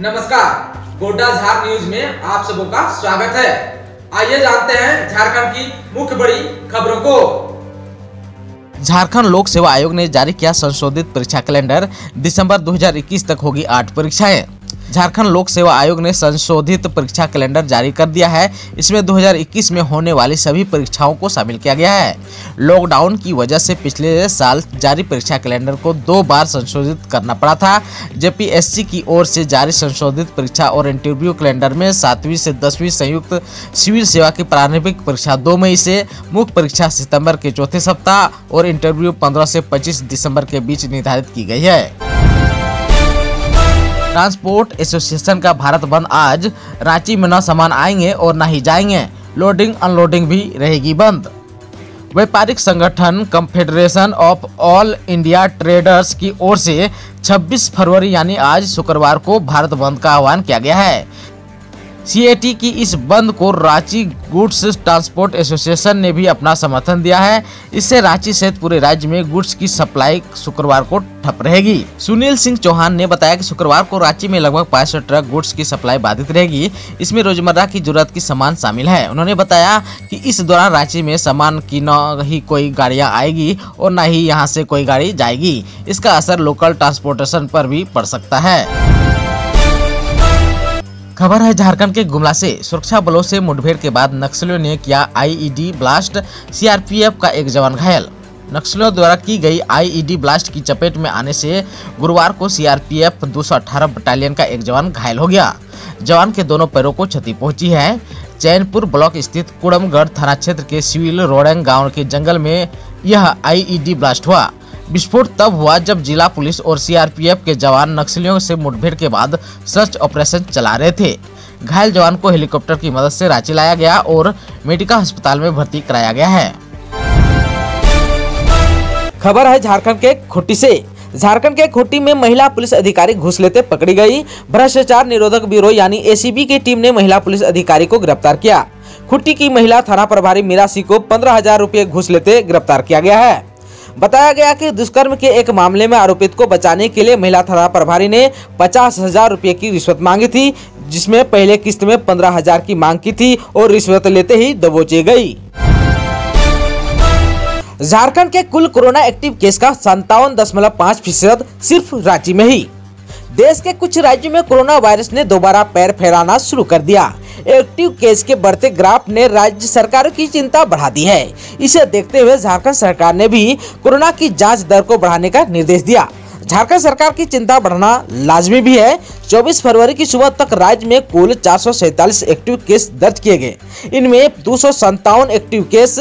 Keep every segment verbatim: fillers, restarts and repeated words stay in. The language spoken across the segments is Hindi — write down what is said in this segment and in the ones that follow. नमस्कार, गोड्डा झार न्यूज में आप सबों का स्वागत है। आइए जानते हैं झारखंड की मुख्य बड़ी खबरों को। झारखंड लोक सेवा आयोग ने जारी किया संशोधित परीक्षा कैलेंडर, दिसंबर दो हज़ार इक्कीस तक होगी आठ परीक्षाएं। झारखंड लोक सेवा आयोग ने संशोधित परीक्षा कैलेंडर जारी कर दिया है। इसमें दो हज़ार इक्कीस में होने वाली सभी परीक्षाओं को शामिल किया गया है। लॉकडाउन की वजह से पिछले साल जारी परीक्षा कैलेंडर को दो बार संशोधित करना पड़ा था। जेपीएससी की ओर से जारी संशोधित परीक्षा और इंटरव्यू कैलेंडर में सातवीं से दसवीं संयुक्त सिविल सेवा की प्रारंभिक परीक्षा दो मई से, मुख्य परीक्षा सितम्बर के चौथे सप्ताह और इंटरव्यू पंद्रह से पच्चीस दिसम्बर के बीच निर्धारित की गई है। ट्रांसपोर्ट एसोसिएशन का भारत बंद आज, रांची में न सामान आएंगे और न ही जाएंगे, लोडिंग अनलोडिंग भी रहेगी बंद। व्यापारिक संगठन confederation of all India traders की ओर से छब्बीस फरवरी यानी आज शुक्रवार को भारत बंद का आह्वान किया गया है। सीएटी की इस बंद को रांची गुड्स ट्रांसपोर्ट एसोसिएशन ने भी अपना समर्थन दिया है। इससे रांची सहित पूरे राज्य में गुड्स की सप्लाई शुक्रवार को ठप रहेगी। सुनील सिंह चौहान ने बताया कि शुक्रवार को रांची में लगभग पाँच सौ ट्रक गुड्स की सप्लाई बाधित रहेगी। इसमें रोजमर्रा की जरूरत की सामान शामिल है। उन्होंने बताया कि इस दौरान रांची में सामान की न ही कोई गाड़ियाँ आएगी और न ही यहाँ से कोई गाड़ी जाएगी। इसका असर लोकल ट्रांसपोर्टेशन पर भी पड़ सकता है। खबर है झारखंड के गुमला से। सुरक्षा बलों से मुठभेड़ के बाद नक्सलियों ने किया आईईडी ब्लास्ट, सीआरपीएफ का एक जवान घायल। नक्सलियों द्वारा की गई आईईडी ब्लास्ट की चपेट में आने से गुरुवार को सीआरपीएफ दो सौ अठारह बटालियन का एक जवान घायल हो गया। जवान के दोनों पैरों को क्षति पहुंची है। चैनपुर ब्लॉक स्थित कुड़मगढ़ थाना क्षेत्र के सिविल रोडेंग गाँव के जंगल में यह आईईडी ब्लास्ट हुआ। विस्फोट तब हुआ जब जिला पुलिस और सीआरपीएफ के जवान नक्सलियों से मुठभेड़ के बाद सर्च ऑपरेशन चला रहे थे। घायल जवान को हेलीकॉप्टर की मदद से रांची लाया गया और मेडिका अस्पताल में भर्ती कराया गया है। खबर है झारखंड के खुट्टी से। झारखंड के खुट्टी में महिला पुलिस अधिकारी घूस लेते पकड़ी गई। भ्रष्टाचार निरोधक ब्यूरो यानी एसीबी की टीम ने महिला पुलिस अधिकारी को गिरफ्तार किया। खुट्टी की महिला थाना प्रभारी मीरासी को पंद्रह हजार रुपये घूस लेते गिरफ्तार किया गया है। बताया गया कि दुष्कर्म के एक मामले में आरोपित को बचाने के लिए महिला थाना प्रभारी ने पचास हजार रुपये की रिश्वत मांगी थी, जिसमें पहले किस्त में पंद्रह हजार की मांग की थी और रिश्वत लेते ही दबोचे गई। झारखंड के कुल कोरोना एक्टिव केस का संतावन दशमलव पाँच फीसद सिर्फ रांची में ही। देश के कुछ राज्यों में कोरोना वायरस ने दोबारा पैर फैलाना शुरू कर दिया। एक्टिव केस के बढ़ते ग्राफ ने राज्य सरकारों की चिंता बढ़ा दी है। इसे देखते हुए झारखंड सरकार ने भी कोरोना की जांच दर को बढ़ाने का निर्देश दिया। झारखंड सरकार की चिंता बढ़ना लाजमी भी है। चौबीस फरवरी की सुबह तक राज्य में कुल चार सौ सैतालीस एक्टिव केस दर्ज किए गए। इनमें दो सौ संतावन एक्टिव केस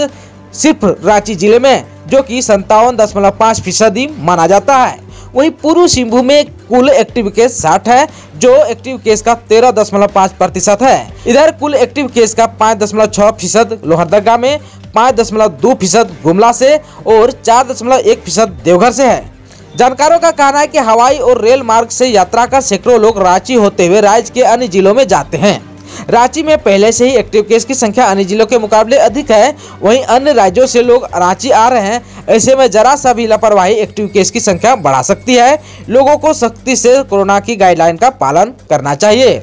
सिर्फ रांची जिले में, जो कि संतावन दशमलव पाँच फीसदी माना जाता है। वहीं पूर्व सिंहभूम में कुल एक्टिव केस साठ है, जो एक्टिव केस का तेरह दशमलव पाँच प्रतिशत है। इधर कुल एक्टिव केस का पाँच दशमलव छः फीसद लोहरदगा में, पाँच दशमलव दो फीसद गुमला से और चार दशमलव एक फीसद देवघर से है। जानकारों का कहना है कि हवाई और रेल मार्ग से यात्रा कर सैकड़ों लोग रांची होते हुए राज्य के अन्य जिलों में जाते हैं। रांची में पहले से ही एक्टिव केस की संख्या अन्य जिलों के मुकाबले अधिक है। वहीं अन्य राज्यों से लोग रांची आ रहे हैं। ऐसे में जरा सा भी लापरवाही एक्टिव केस की संख्या बढ़ा सकती है। लोगों को सख्ती से कोरोना की गाइडलाइन का पालन करना चाहिए।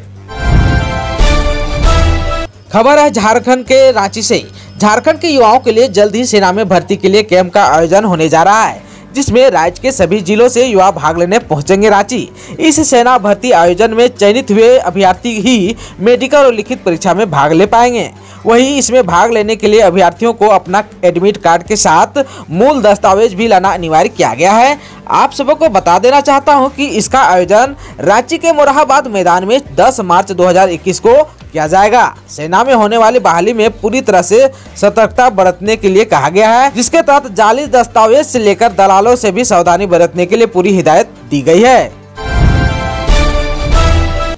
खबर है झारखंड के रांची से। झारखंड के युवाओं के लिए जल्द ही सेना में भर्ती के लिए कैंप का आयोजन होने जा रहा है, जिसमें राज्य के सभी जिलों से युवा भाग लेने पहुंचेंगे रांची। इस सेना भर्ती आयोजन में चयनित हुए अभ्यर्थी ही मेडिकल और लिखित परीक्षा में भाग ले पाएंगे। वहीं इसमें भाग लेने के लिए अभ्यर्थियों को अपना एडमिट कार्ड के साथ मूल दस्तावेज भी लाना अनिवार्य किया गया है। आप सबों को बता देना चाहता हूं कि इसका आयोजन रांची के मोरहाबाद मैदान में दस मार्च दो हज़ार इक्कीस को किया जाएगा। सेना में होने वाली बहाली में पूरी तरह से सतर्कता बरतने के लिए कहा गया है, जिसके तहत जाली दस्तावेज से लेकर दलालों से भी सावधानी बरतने के लिए पूरी हिदायत दी गई है।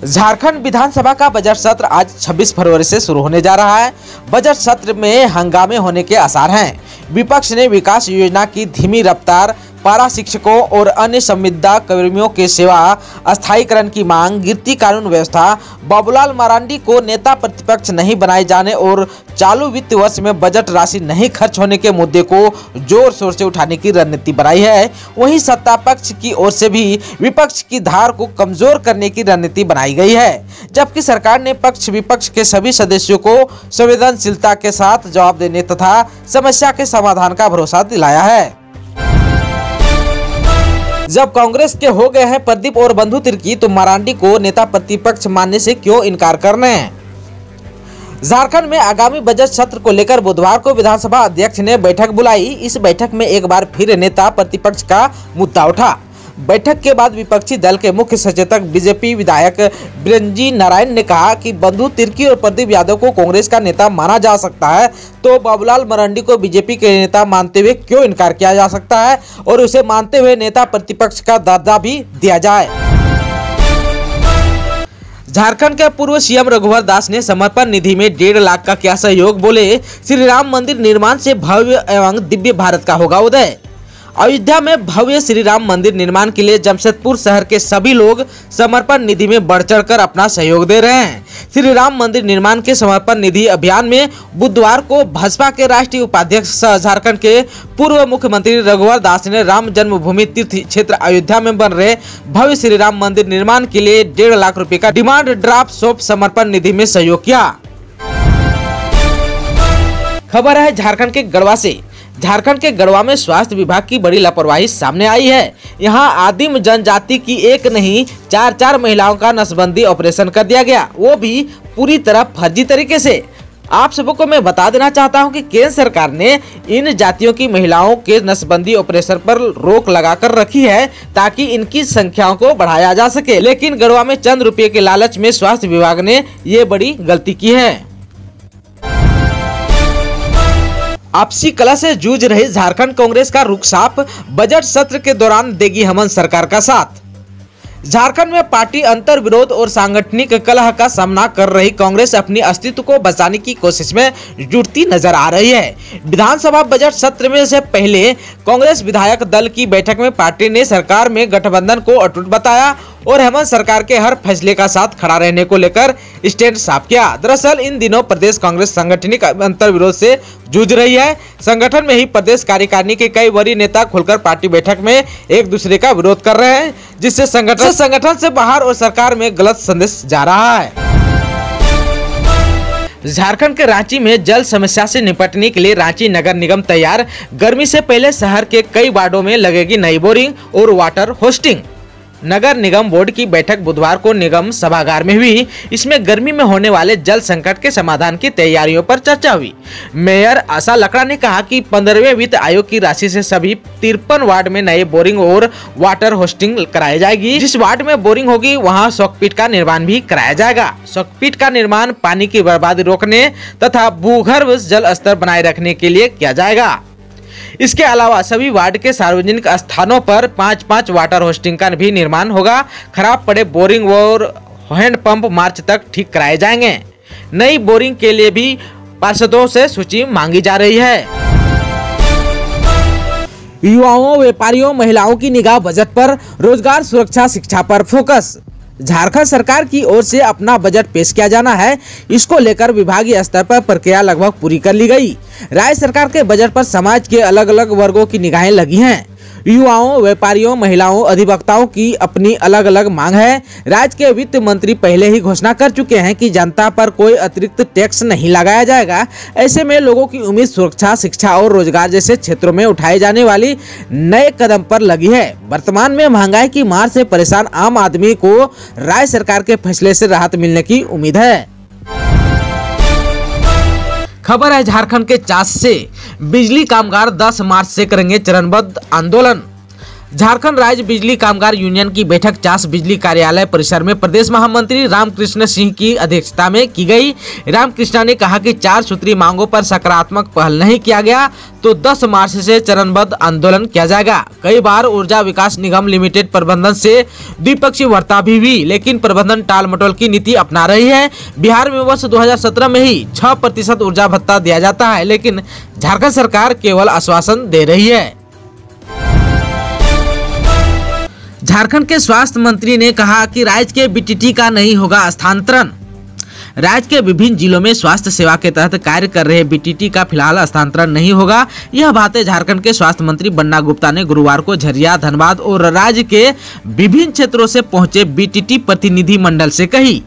झारखंड विधानसभा का बजट सत्र आज छब्बीस फरवरी से शुरू होने जा रहा है। बजट सत्र में हंगामे होने के आसार हैं। विपक्ष ने विकास योजना की धीमी रफ्तार, पारा शिक्षकों और अन्य संविदा कर्मियों के सेवा स्थायीकरण की मांग, गिरती कानून व्यवस्था, बाबूलाल मरांडी को नेता प्रतिपक्ष नहीं बनाए जाने और चालू वित्त वर्ष में बजट राशि नहीं खर्च होने के मुद्दे को जोर शोर से उठाने की रणनीति बनाई है। वहीं सत्ता पक्ष की ओर से भी विपक्ष की धार को कमजोर करने की रणनीति बनाई गई है, जबकि सरकार ने पक्ष विपक्ष के सभी सदस्यों को संवेदनशीलता के साथ जवाब देने तथा समस्या के समाधान का भरोसा दिलाया है। जब कांग्रेस के हो गए हैं प्रदीप और बंधु तिर्की, तो मरांडी को नेता प्रतिपक्ष मानने से क्यों इनकार करने? झारखंड में आगामी बजट सत्र को लेकर बुधवार को विधानसभा अध्यक्ष ने बैठक बुलाई। इस बैठक में एक बार फिर नेता प्रतिपक्ष का मुद्दा उठा। बैठक के बाद विपक्षी दल के मुख्य सचेतक बीजेपी विधायक बिरंजी नारायण ने कहा कि बंधु तिर्की और प्रदीप यादव को कांग्रेस का नेता माना जा सकता है, तो बाबूलाल मरांडी को बीजेपी के नेता मानते हुए क्यों इनकार किया जा सकता है और उसे मानते हुए नेता प्रतिपक्ष का दर्जा भी दिया जाए। झारखंड के पूर्व सीएम रघुवर दास ने समर्पण निधि में डेढ़ लाख का किया सहयोग, बोले श्री राम मंदिर निर्माण से भव्य एवं दिव्य भारत का होगा उदय। अयोध्या में भव्य श्री राम मंदिर निर्माण के लिए जमशेदपुर शहर के सभी लोग समर्पण निधि में बढ़ चढ़ कर अपना सहयोग दे रहे हैं। श्री राम मंदिर निर्माण के समर्पण निधि अभियान में बुधवार को भाजपा के राष्ट्रीय उपाध्यक्ष झारखंड के पूर्व मुख्यमंत्री रघुवर दास ने राम जन्मभूमि तीर्थ क्षेत्र अयोध्या में बन रहे भव्य श्री राम मंदिर निर्माण के लिए डेढ़ लाख रुपए का डिमांड ड्राफ्ट सौंप समर्पण निधि में सहयोग किया। खबर है झारखण्ड के गढ़वा से। झारखंड के गढ़वा में स्वास्थ्य विभाग की बड़ी लापरवाही सामने आई है। यहां आदिम जनजाति की एक नहीं चार चार महिलाओं का नसबंदी ऑपरेशन कर दिया गया, वो भी पूरी तरह फर्जी तरीके से। आप सबको मैं बता देना चाहता हूं कि केंद्र सरकार ने इन जातियों की महिलाओं के नसबंदी ऑपरेशन पर रोक लगा कर रखी है ताकि इनकी संख्याओं को बढ़ाया जा सके, लेकिन गढ़वा में चंद रुपये के लालच में स्वास्थ्य विभाग ने ये बड़ी गलती की है। आपसी कला से जूझ रही झारखंड कांग्रेस का रुखसाप, बजट सत्र के दौरान देगी हेमंत सरकार का साथ। झारखंड में पार्टी अंतर विरोध और सांगठनिक कलह का सामना कर रही कांग्रेस अपने अस्तित्व को बचाने की कोशिश में जुटती नजर आ रही है। विधानसभा बजट सत्र में से पहले कांग्रेस विधायक दल की बैठक में पार्टी ने सरकार में गठबंधन को अटूट बताया और हेमंत सरकार के हर फैसले का साथ खड़ा रहने को लेकर स्टैंड साफ किया। दरअसल इन दिनों प्रदेश कांग्रेस सांगठनिक अंतर विरोध से जूझ रही है। संगठन में ही प्रदेश कार्यकारिणी के कई वरीय नेता खुलकर पार्टी बैठक में एक दूसरे का विरोध कर रहे हैं, जिससे संगठन संगठन से बाहर और सरकार में गलत संदेश जा रहा है। झारखंड के रांची में जल समस्या से निपटने के लिए रांची नगर निगम तैयार, गर्मी से पहले शहर के कई वार्डों में लगेगी नई बोरिंग और वाटर होस्टिंग। नगर निगम बोर्ड की बैठक बुधवार को निगम सभागार में हुई। इसमें गर्मी में होने वाले जल संकट के समाधान की तैयारियों पर चर्चा हुई। मेयर आशा लकड़ा ने कहा कि पंद्रहवें वित्त आयोग की राशि से सभी तिरपन वार्ड में नए बोरिंग और वाटर होस्टिंग कराई जाएगी। जिस वार्ड में बोरिंग होगी वहां शॉकपीट का निर्माण भी कराया जाएगा। शॉकपीट का निर्माण पानी की बर्बादी रोकने तथा भूगर्भ जल स्तर बनाए रखने के लिए किया जाएगा। इसके अलावा सभी वार्ड के सार्वजनिक स्थानों पर पाँच पाँच वाटर होस्टिंग का भी निर्माण होगा। खराब पड़े बोरिंग और हैंडपंप मार्च तक ठीक कराए जाएंगे। नई बोरिंग के लिए भी पार्षदों से सूची मांगी जा रही है। युवाओं, व्यापारियों, महिलाओं की निगाह बजट पर, रोजगार, सुरक्षा, शिक्षा पर फोकस। झारखंड सरकार की ओर से अपना बजट पेश किया जाना है, इसको लेकर विभागीय स्तर पर प्रक्रिया लगभग पूरी कर ली गई। राज्य सरकार के बजट पर समाज के अलग अलग वर्गों की निगाहें लगी हैं। युवाओं, व्यापारियों, महिलाओं, अधिवक्ताओं की अपनी अलग अलग मांग है। राज्य के वित्त मंत्री पहले ही घोषणा कर चुके हैं कि जनता पर कोई अतिरिक्त टैक्स नहीं लगाया जाएगा। ऐसे में लोगों की उम्मीद सुरक्षा, शिक्षा और रोजगार जैसे क्षेत्रों में उठाए जाने वाली नए कदम पर लगी है। वर्तमान में महंगाई की मार से परेशान आम आदमी को राज्य सरकार के फैसले से राहत मिलने की उम्मीद है। खबर है झारखंड के चास से। बिजली कामगार दस मार्च से करेंगे चरणबद्ध आंदोलन। झारखंड राज्य बिजली कामगार यूनियन की बैठक चास बिजली कार्यालय परिसर में प्रदेश महामंत्री रामकृष्ण सिंह की अध्यक्षता में की गई। रामकृष्ण ने कहा कि चार सूत्री मांगों पर सकारात्मक पहल नहीं किया गया तो दस मार्च से चरणबद्ध आंदोलन किया जाएगा। कई बार ऊर्जा विकास निगम लिमिटेड प्रबंधन से द्विपक्षीय वार्ता भी हुई, लेकिन प्रबंधन टालमटोल की नीति अपना रही है। बिहार में वर्ष दो हजार सत्रह में ही छह प्रतिशत ऊर्जा भत्ता दिया जाता है, लेकिन झारखण्ड सरकार केवल आश्वासन दे रही है। झारखंड के स्वास्थ्य मंत्री ने कहा कि राज्य के बीटीटी का नहीं होगा स्थानांतरण। राज्य के विभिन्न जिलों में स्वास्थ्य सेवा के तहत कार्य कर रहे बीटीटी का फिलहाल स्थानांतरण नहीं होगा। यह बातें झारखंड के स्वास्थ्य मंत्री बन्ना गुप्ता ने गुरुवार को झरिया, धनबाद और राज्य के विभिन्न क्षेत्रों से पहुंचे बीटीटी प्रतिनिधि मंडल से कही।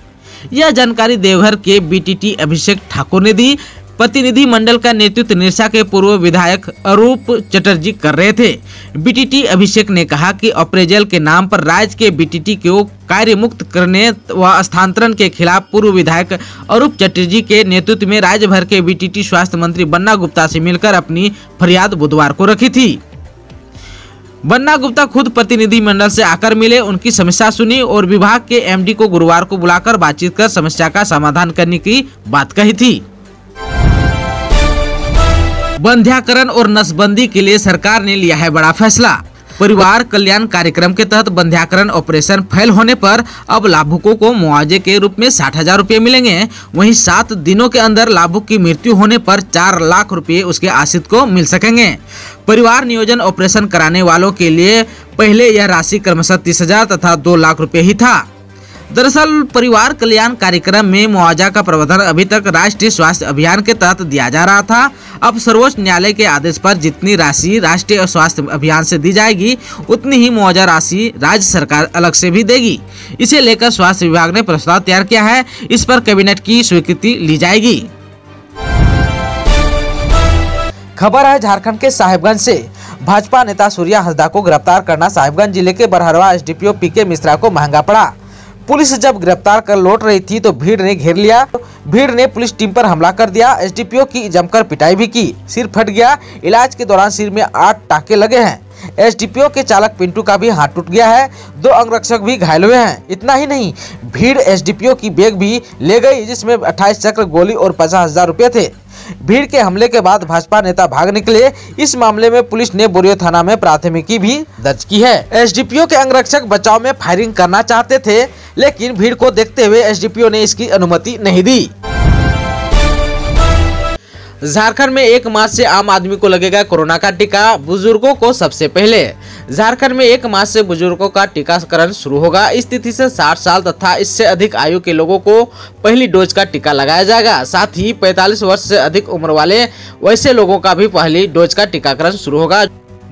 यह जानकारी देवघर के बीटीटी अभिषेक ठाकुर ने दी। प्रतिनिधि मंडल का नेतृत्व निरसा के पूर्व विधायक अरूप चटर्जी कर रहे थे। बीटीटी अभिषेक ने कहा कि अप्रेजल के नाम पर राज्य के बीटीटी को कार्यमुक्त करने व स्थानांतरण के खिलाफ पूर्व विधायक अरूप चटर्जी के नेतृत्व में राज्य भर के बीटीटी स्वास्थ्य मंत्री बन्ना गुप्ता से मिलकर अपनी फरियाद बुधवार को रखी थी। बन्ना गुप्ता खुद प्रतिनिधि मंडल से आकर मिले, उनकी समस्या सुनी और विभाग के एमडी को गुरुवार को बुलाकर बातचीत कर समस्या का समाधान करने की बात कही थी। बंध्याकरण और नसबंदी के लिए सरकार ने लिया है बड़ा फैसला। परिवार कल्याण कार्यक्रम के तहत बंध्याकरण ऑपरेशन फेल होने पर अब लाभुकों को मुआवजे के रूप में साठ हजार रूपए मिलेंगे। वहीं सात दिनों के अंदर लाभुक की मृत्यु होने पर चार लाख रुपए उसके आश्रित को मिल सकेंगे। परिवार नियोजन ऑपरेशन कराने वालों के लिए पहले यह राशि क्रमशः तीस हजार तथा दो लाख रूपये ही था। दरअसल परिवार कल्याण कार्यक्रम में मुआवजा का प्रावधान अभी तक राष्ट्रीय स्वास्थ्य अभियान के तहत दिया जा रहा था। अब सर्वोच्च न्यायालय के आदेश पर जितनी राशि राष्ट्रीय स्वास्थ्य अभियान से दी जाएगी उतनी ही मुआवजा राशि राज्य सरकार अलग से भी देगी। इसे लेकर स्वास्थ्य विभाग ने प्रस्ताव तैयार किया है। इस पर कैबिनेट की स्वीकृति ली जाएगी। खबर है झारखंड के साहिबगंज से। भाजपा नेता सूर्या हंसदा को गिरफ्तार करना साहिबगंज जिले के Barharwa S D P O P K Mishra को महंगा पड़ा। पुलिस जब गिरफ्तार कर लौट रही थी तो भीड़ ने घेर लिया। भीड़ ने पुलिस टीम पर हमला कर दिया। एसडीपीओ की जमकर पिटाई भी की। सिर फट गया। इलाज के दौरान सिर में आठ टाके लगे हैं। एसडीपीओ के चालक पिंटू का भी हाथ टूट गया है। दो अंगरक्षक भी घायल हुए हैं। इतना ही नहीं, भीड़ एसडीपीओ की बैग भी ले गई जिसमें अट्ठाईस चक्र, गोली और पचास हजार रुपये थे। भीड़ के हमले के बाद भाजपा नेता भाग निकले। इस मामले में पुलिस ने बोरियो थाना में प्राथमिकी भी दर्ज की है। एसडीपीओ के अंगरक्षक बचाव में फायरिंग करना चाहते थे लेकिन भीड़ को देखते हुए एसडीपीओ ने इसकी अनुमति नहीं दी। झारखंड में एक माह से आम आदमी को लगेगा कोरोना का टीका, बुजुर्गों को सबसे पहले। झारखंड में एक माह से बुजुर्गों का टीकाकरण शुरू होगा। इस तिथि से साठ साल तथा इससे अधिक आयु के लोगों को पहली डोज का टीका लगाया जाएगा। साथ ही पैंतालीस वर्ष से अधिक उम्र वाले वैसे लोगों का भी पहली डोज का टीकाकरण शुरू होगा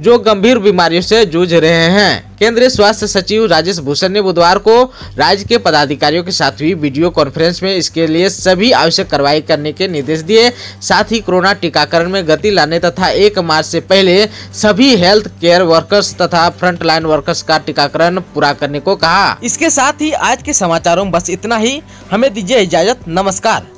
जो गंभीर बीमारियों से जूझ रहे हैं। केंद्रीय स्वास्थ्य सचिव राजेश भूषण ने बुधवार को राज्य के पदाधिकारियों के साथ हुई वीडियो कॉन्फ्रेंस में इसके लिए सभी आवश्यक कार्रवाई करने के निर्देश दिए। साथ ही कोरोना टीकाकरण में गति लाने तथा एक मार्च से पहले सभी हेल्थ केयर वर्कर्स तथा फ्रंटलाइन वर्कर्स का टीकाकरण पूरा करने को कहा। इसके साथ ही आज के समाचारों में बस इतना ही। हमें दीजिए इजाजत। नमस्कार।